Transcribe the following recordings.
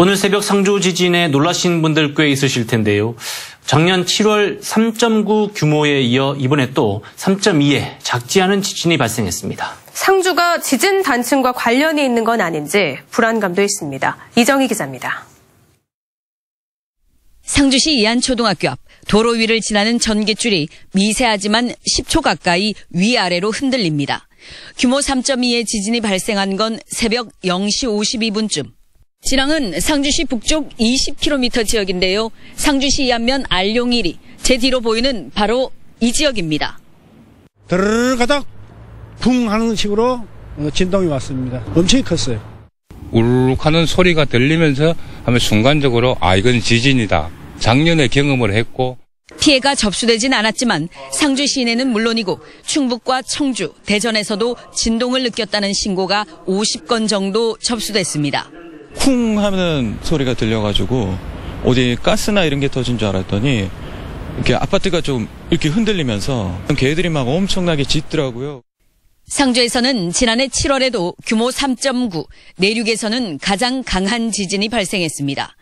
오늘 새벽 상주 지진에 놀라신 분들 꽤 있으실 텐데요. 작년 7월 3.9 규모에 이어 이번에 또 3.2의 작지 않은 지진이 발생했습니다. 상주가 지진 단층과 관련이 있는 건 아닌지 불안감도 있습니다. 이정희 기자입니다. 상주시 이안초등학교 앞 도로 위를 지나는 전깃줄이 미세하지만 10초 가까이 위아래로 흔들립니다. 규모 3.2의 지진이 발생한 건 새벽 0시 52분쯤. 진앙은 상주시 북쪽 20km 지역인데요. 상주시 이안면 안룡2리, 제 뒤로 보이는 바로 이 지역입니다. 드르르가닥 쿵 하는 식으로 진동이 왔습니다. 엄청 컸어요. 울룩하는 소리가 들리면서 하면 순간적으로 아 이건 지진이다. 작년에 경험을 했고. 피해가 접수되진 않았지만 상주 시내는 물론이고 충북과 청주, 대전에서도 진동을 느꼈다는 신고가 50건 정도 접수됐습니다. 쿵 하는 소리가 들려가지고 어디 가스나 이런 게 터진 줄 알았더니 이렇게 아파트가 좀 이렇게 흔들리면서 개들이 막 엄청나게 짖더라고요. 상주에서는 지난해 7월에도 규모 3.9, 내륙에서는 가장 강한 지진이 발생했습니다.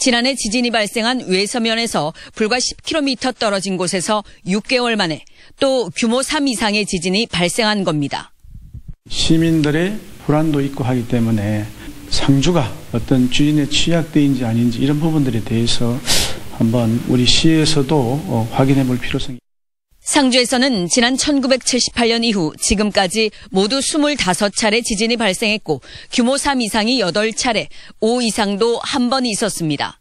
지난해 지진이 발생한 외서면에서 불과 10km 떨어진 곳에서 6개월 만에 또 규모 3 이상의 지진이 발생한 겁니다. 시민들의 불안도 있고 하기 때문에 상주가 어떤 주인의 취약대인지 아닌지 이런 부분들에 대해서 한번 우리 시에서도 확인해 볼 필요성이 있습니다. 상주에서는 지난 1978년 이후 지금까지 모두 25차례 지진이 발생했고 규모 3 이상이 8차례, 5 이상도 한 번 있었습니다.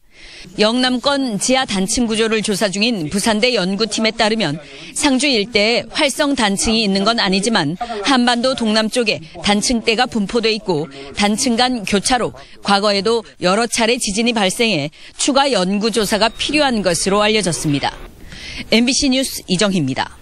영남권 지하 단층 구조를 조사 중인 부산대 연구팀에 따르면 상주 일대에 활성 단층이 있는 건 아니지만 한반도 동남쪽에 단층대가 분포돼 있고 단층 간 교차로 과거에도 여러 차례 지진이 발생해 추가 연구 조사가 필요한 것으로 알려졌습니다. MBC 뉴스 이정희입니다.